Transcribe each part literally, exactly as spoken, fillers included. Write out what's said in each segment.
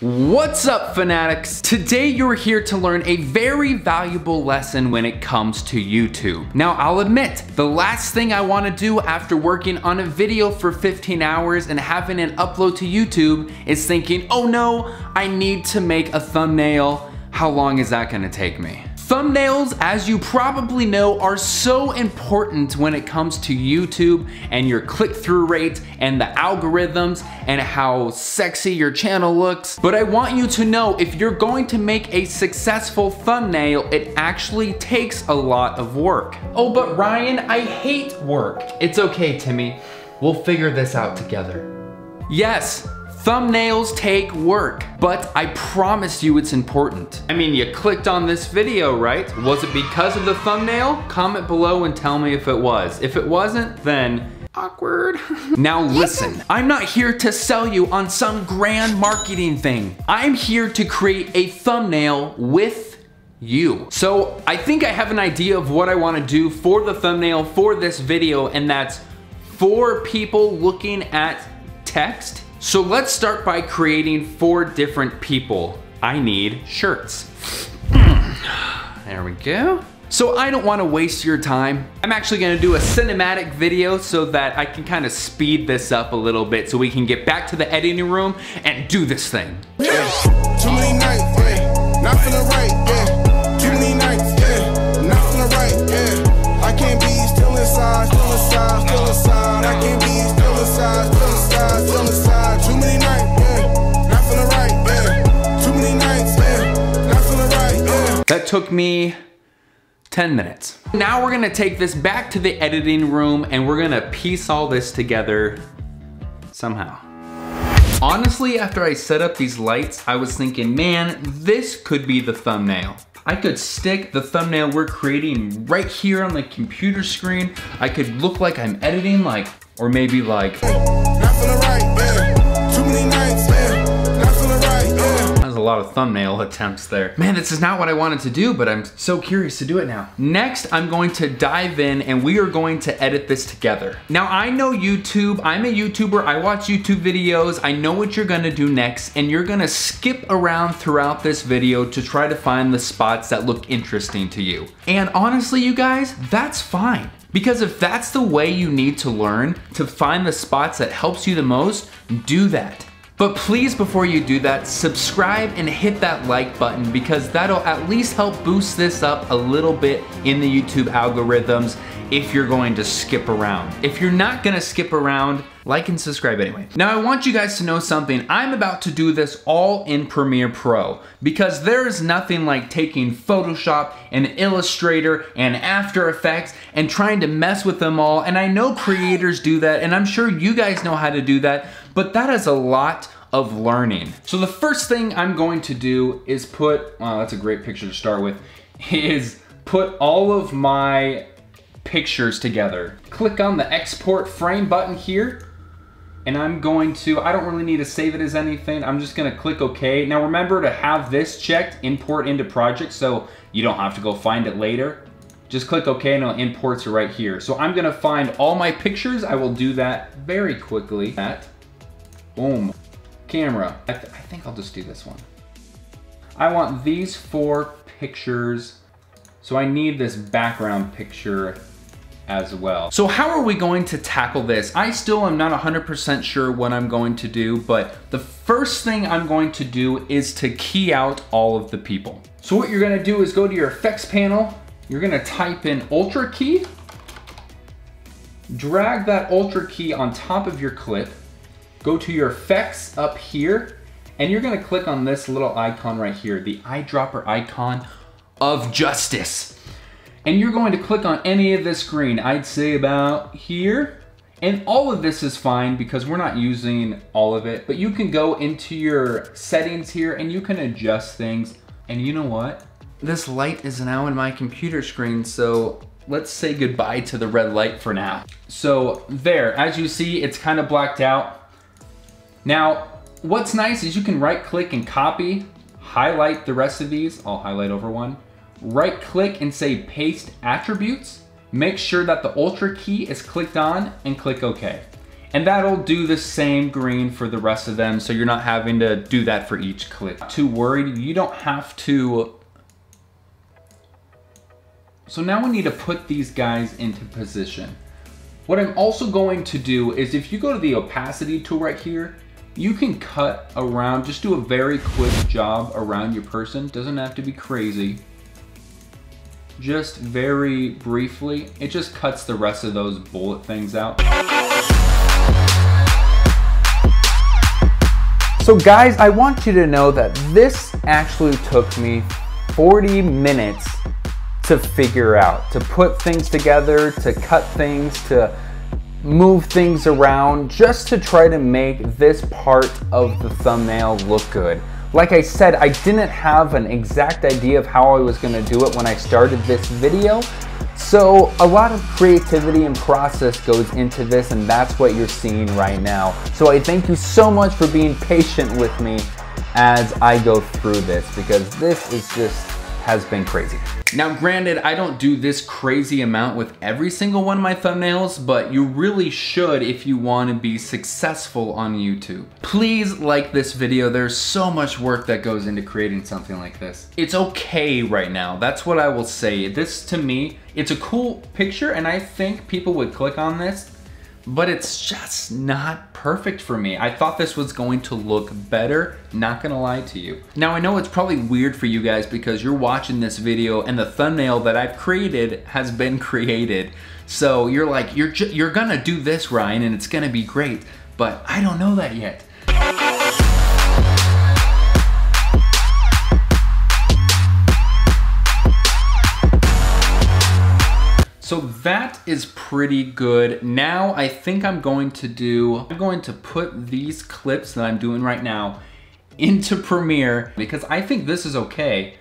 What's up, fanatics? Today you're here to learn a very valuable lesson when it comes to YouTube. Now, I'll admit, the last thing I want to do after working on a video for fifteen hours and having it upload to YouTube is thinking, oh no, I need to make a thumbnail. How long is that gonna take me? Thumbnails, as you probably know, are so important when it comes to YouTube and your click-through rate and the algorithms and how sexy your channel looks. But I want you to know, if you're going to make a successful thumbnail, it actually takes a lot of work. Oh, but Ryan, I hate work. It's okay, Timmy. We'll figure this out together. Yes. Thumbnails take work, but I promise you it's important. I mean, you clicked on this video, right? Was it because of the thumbnail? Comment below and tell me if it was. If it wasn't, then awkward. Now listen, I'm not here to sell you on some grand marketing thing. I'm here to create a thumbnail with you. So I think I have an idea of what I want to do for the thumbnail for this video, and that's for people looking at text. So let's start by creating four different people. I need shirts. There we go. So I don't want to waste your time. I'm actually going to do a cinematic video so that I can kind of speed this up a little bit so we can get back to the editing room and do this thing. I can't be still inside, still inside, still inside. I can't be still inside, still inside, still inside. Too many nights, yeah, not feeling right, yeah. Too many nights, yeah, not feeling right, yeah. That took me ten minutes. Now we're gonna take this back to the editing room and we're gonna piece all this together somehow. Honestly, after I set up these lights, I was thinking, man, this could be the thumbnail. I could stick the thumbnail we're creating right here on the computer screen. I could look like I'm editing, like, or maybe like. That's a lot of thumbnail attempts there. Man, this is not what I wanted to do, but I'm so curious to do it now. Next, I'm going to dive in and we are going to edit this together. Now, I know YouTube, I'm a YouTuber, I watch YouTube videos, I know what you're gonna do next, and you're gonna skip around throughout this video to try to find the spots that look interesting to you. And honestly, you guys, that's fine. Because if that's the way you need to learn, to find the spots that helps you the most, do that. But please, before you do that, subscribe and hit that like button, because that'll at least help boost this up a little bit in the YouTube algorithms if you're going to skip around. If you're not gonna skip around, like and subscribe anyway. Now I want you guys to know something. I'm about to do this all in Premiere Pro, because there is nothing like taking Photoshop and Illustrator and After Effects and trying to mess with them all. And I know creators do that, and I'm sure you guys know how to do that, but that is a lot of learning. So the first thing I'm going to do is put, wow, that's a great picture to start with, is put all of my pictures together. Click on the export frame button here. And I'm going to, I don't really need to save it as anything. I'm just gonna click okay. Now remember to have this checked, import into project, so you don't have to go find it later. Just click okay and it'll import it right here. So I'm gonna find all my pictures. I will do that very quickly. That, boom, camera. I, th I think I'll just do this one. I want these four pictures. So I need this background picture as well. So how are we going to tackle this? I still am not one hundred percent sure what I'm going to do, but the first thing I'm going to do is to key out all of the people. So what you're gonna do is go to your effects panel, you're gonna type in Ultra Key, drag that Ultra Key on top of your clip, go to your effects up here, and you're gonna click on this little icon right here, the eyedropper icon of justice. And you're going to click on any of this green, I'd say about here. And all of this is fine because we're not using all of it, but you can go into your settings here and you can adjust things. And you know what? This light is now in my computer screen, so let's say goodbye to the red light for now. So there, as you see, it's kind of blacked out. Now, what's nice is you can right click and copy, highlight the rest of these. I'll highlight over one. Right click and say paste attributes. Make sure that the Ultra Key is clicked on and click OK. And that'll do the same green for the rest of them, so you're not having to do that for each clip. Not too worried, you don't have to. So now we need to put these guys into position. What I'm also going to do is, if you go to the opacity tool right here, you can cut around, just do a very quick job around your person. Doesn't have to be crazy. Just very briefly. It just cuts the rest of those bullet things out. So guys, I want you to know that this actually took me forty minutes to figure out, to put things together, to cut things, to move things around, just to try to make this part of the thumbnail look good. Like I said, I didn't have an exact idea of how I was gonna do it when I started this video. So a lot of creativity and process goes into this, and that's what you're seeing right now. So I thank you so much for being patient with me as I go through this, because this is just, has been crazy. Now granted, I don't do this crazy amount with every single one of my thumbnails, but you really should if you want to be successful on YouTube. Please like this video. There's so much work that goes into creating something like this. It's okay right now. That's what I will say. This, to me, it's a cool picture, and I think people would click on this, but it's just not perfect for me. I thought this was going to look better, not gonna lie to you. Now I know it's probably weird for you guys because you're watching this video and the thumbnail that I've created has been created. So you're like, you're, you're gonna do this, Ryan, and it's gonna be great, but I don't know that yet. So that is pretty good. Now I think I'm going to do, I'm going to put these clips that I'm doing right now into Premiere, because I think this is okay,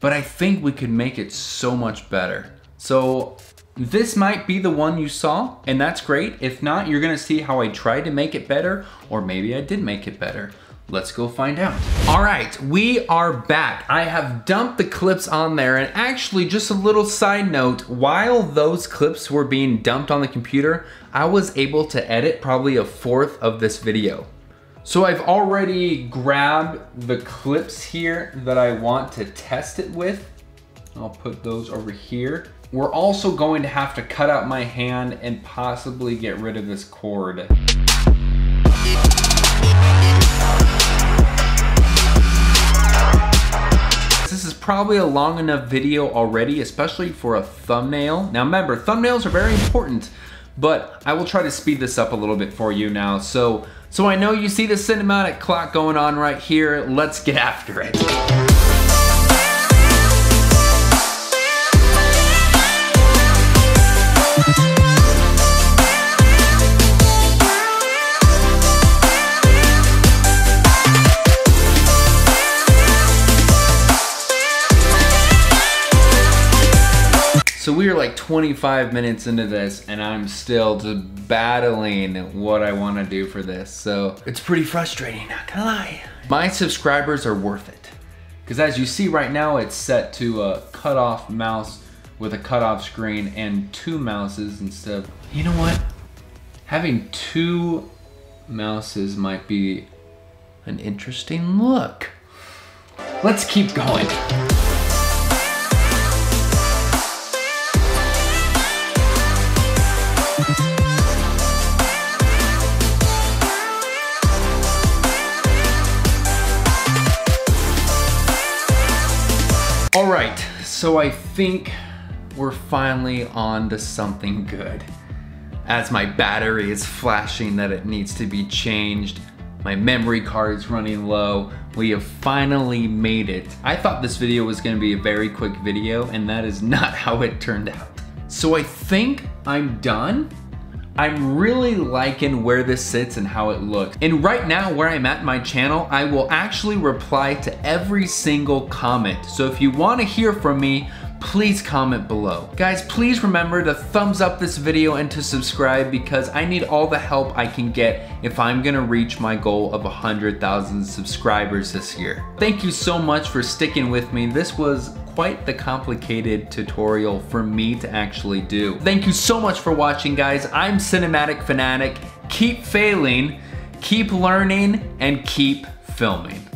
but I think we could make it so much better. So this might be the one you saw, and that's great. If not, you're gonna see how I tried to make it better, or maybe I did make it better. Let's go find out. All right, we are back. I have dumped the clips on there, and actually just a little side note, while those clips were being dumped on the computer, I was able to edit probably a fourth of this video. So I've already grabbed the clips here that I want to test it with. I'll put those over here. We're also going to have to cut out my hand and possibly get rid of this cord. This is probably a long enough video already, especially for a thumbnail. Now remember, thumbnails are very important, but I will try to speed this up a little bit for you now. So, so I know you see the cinematic clock going on right here. Let's get after it. So we are like twenty-five minutes into this, and I'm still just battling what I want to do for this. So it's pretty frustrating, not gonna lie. My subscribers are worth it, because as you see right now, it's set to a cutoff mouse with a cutoff screen and two mouses instead of, you know what? Having two mouses might be an interesting look. Let's keep going. All right, so I think we're finally on to something good. As my battery is flashing that it needs to be changed, my memory card's running low, we have finally made it. I thought this video was gonna be a very quick video, and that is not how it turned out. So I think I'm done. I'm really liking where this sits and how it looks. And right now where I'm at in my channel, I will actually reply to every single comment. So if you wanna hear from me, please comment below. Guys, please remember to thumbs up this video and to subscribe, because I need all the help I can get if I'm gonna reach my goal of one hundred thousand subscribers this year. Thank you so much for sticking with me. This was quite the complicated tutorial for me to actually do. Thank you so much for watching, guys. I'm Cinematic Fanatic. keep failing, keep learning, and keep filming.